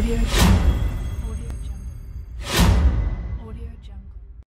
Audio.